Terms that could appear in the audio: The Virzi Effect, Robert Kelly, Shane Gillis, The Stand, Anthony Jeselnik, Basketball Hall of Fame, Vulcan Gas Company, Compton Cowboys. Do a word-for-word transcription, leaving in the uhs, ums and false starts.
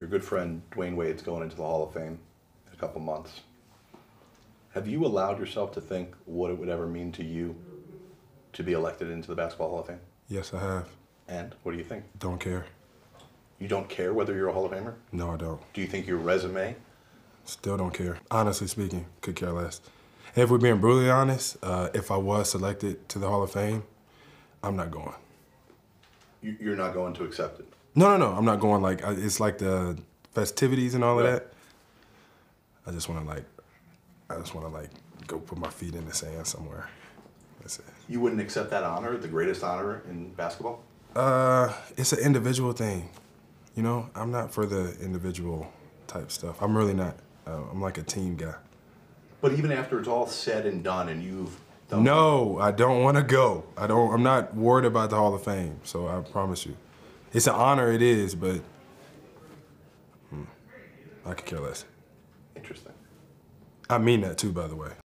Your good friend Dwayne Wade's going into the Hall of Fame in a couple months. Have you allowed yourself to think what it would ever mean to you to be elected into the Basketball Hall of Fame? Yes, I have. And what do you think? Don't care. You don't care whether you're a Hall of Famer? No, I don't. Do you think your resume? Still don't care. Honestly speaking, could care less. And if we're being brutally honest, uh, if I was selected to the Hall of Fame, I'm not going. You're not going to accept it? No, no, no, I'm not going. Like, it's like the festivities and all of that. I just want to like, I just want to like go put my feet in the sand somewhere. That's it. You wouldn't accept that honor, the greatest honor in basketball? Uh, it's an individual thing. You know, I'm not for the individual type stuff. I'm really not. Uh, I'm like a team guy. But even after it's all said and done and you've done No, it. I don't want to go. I don't, I'm not worried about the Hall of Fame, so I promise you. It's an honor, it is, but hmm, I could care less. Interesting. I mean that too, by the way.